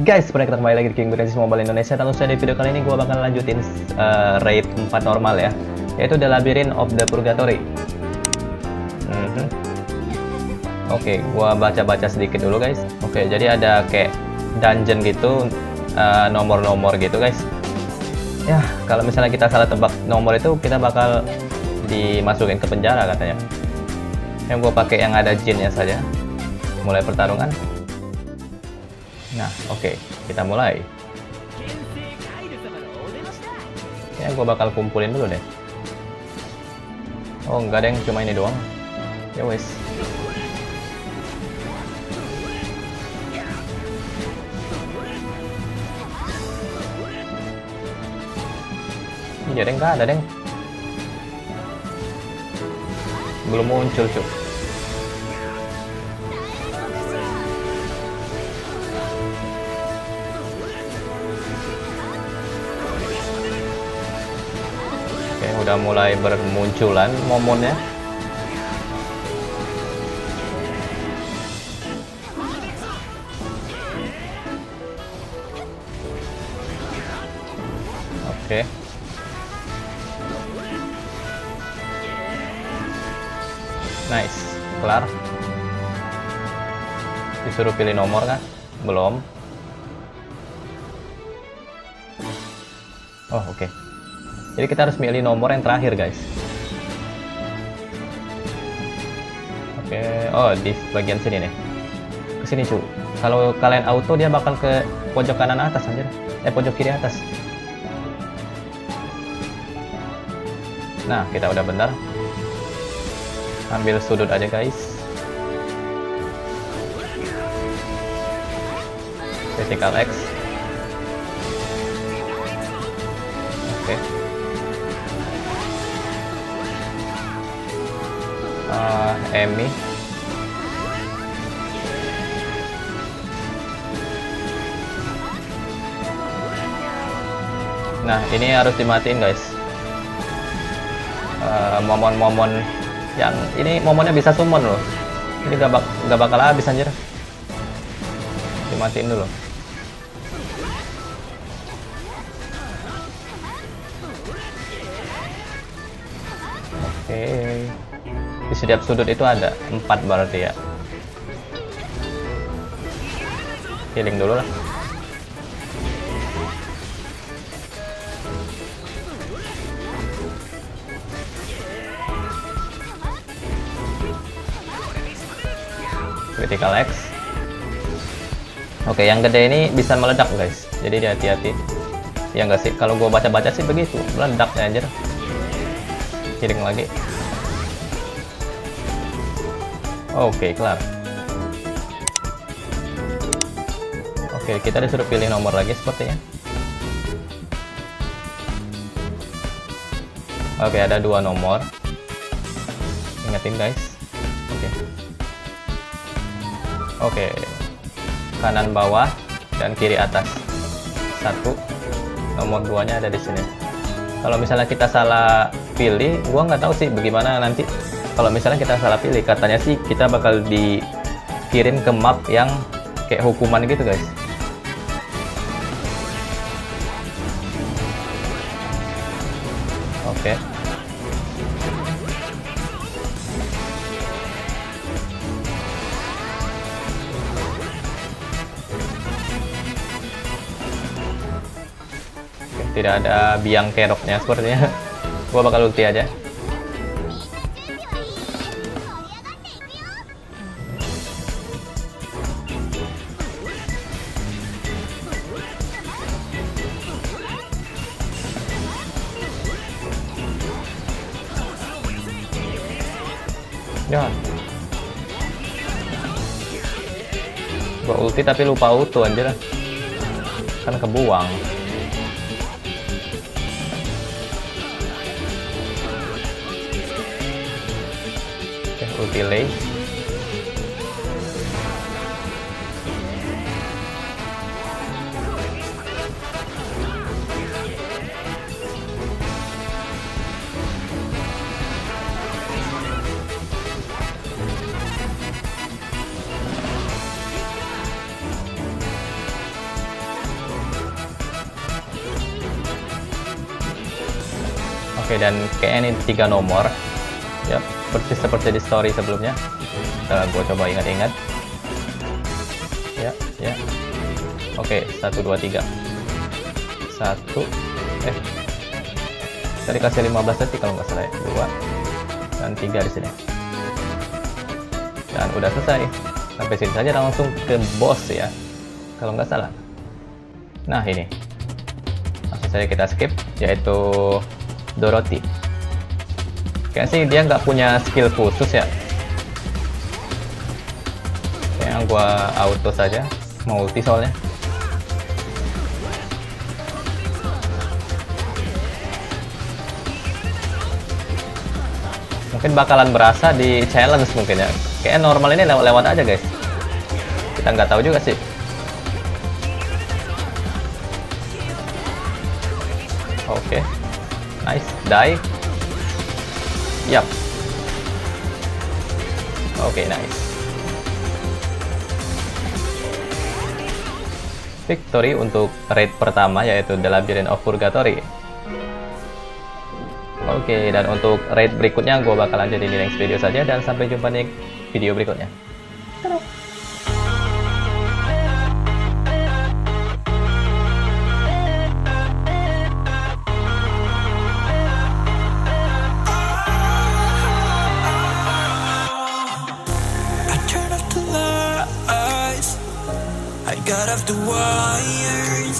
Guys, sebenarnya kita kembali lagi di Grand Chase Mobile Indonesia. Tentunya di video kali ini gue bakal lanjutin raid 4 normal ya, yaitu The Labyrinth of the Purgatory. Oke, gue baca-baca sedikit dulu guys. Oke, jadi ada kayak dungeon gitu, nomor-nomor gitu guys. Ya, kalau misalnya kita salah tebak nomor itu kita bakal dimasukin ke penjara katanya. Yang gue pakai yang ada jinnya saja. Mulai pertarungan. Nah, oke, kita mulai. Ya, gue bakal kumpulin dulu deh. Oh, enggak ada yang cuma ini doang. Ya wes. Iya deng, enggak ada deng. Belum muncul, cuk. Udah mulai bermunculan momennya. Oke. Nice, kelar. Disuruh pilih nomor kan? Belum. Oh, oke. Jadi kita harus milih nomor yang terakhir guys. Oke, oh di bagian sini nih. Kesini cu. Kalau kalian auto dia bakal ke pojok kanan atas anjir. Pojok kiri atas. Nah, kita udah benar. Ambil sudut aja guys. Vertical X. Oke. Emmy. Nah, ini harus dimatiin guys. Momon-momon yang ini momonnya bisa summon loh. Ini gak bakal habis anjir. Dimatiin dulu. Oke. Di setiap sudut itu ada 4 berarti ya. Healing dulu lah. Critical X. Oke, yang gede ini bisa meledak guys. Jadi hati-hati. Ya nggak sih, kalau gua baca-baca sih begitu, meledaknya anjir. Healing lagi. Oke, kelar. Oke, kita disuruh pilih nomor lagi sepertinya. Oke, ada 2 nomor. Ingetin guys. Oke. Kanan bawah dan kiri atas. 1. Nomor 2-nya ada di sini. Kalau misalnya kita salah pilih, gua nggak tahu sih bagaimana nanti. Kalau misalnya kita salah pilih, katanya sih kita bakal dikirim ke map yang kayak hukuman gitu guys. Oke. Tidak ada biang keroknya sepertinya. Gua bakal ulti aja. Ya. Gua ulti tapi lupa auto anjir. Kan kebuang. Oke, ulti lay. dan kayaknya ini 3 nomor. Ya, persis seperti di story sebelumnya. Gue coba ingat-ingat. Ya, ya. Oke, 1, 2, 3. 1. Saya dikasih 15 detik kalau nggak salah ya. 2 dan 3 di sini. Dan udah selesai. Sampai sini saja langsung ke boss ya, kalau nggak salah. Nah ini, langsung saja kita skip, yaitu Dorothy. Kayaknya sih dia nggak punya skill khusus ya. Kayaknya gua auto saja, multi soalnya. Mungkin bakalan berasa di challenge mungkin ya. Kayaknya normal ini lewat-lewat aja guys. Kita nggak tahu juga sih. Oke, nice, die. Yap. Oke, nice. Victory untuk raid pertama yaitu The Labyrinth of Purgatory. Oke, dan untuk raid berikutnya gue bakal lanjut di next video saja, dan sampai jumpa di video berikutnya. Got off the wires,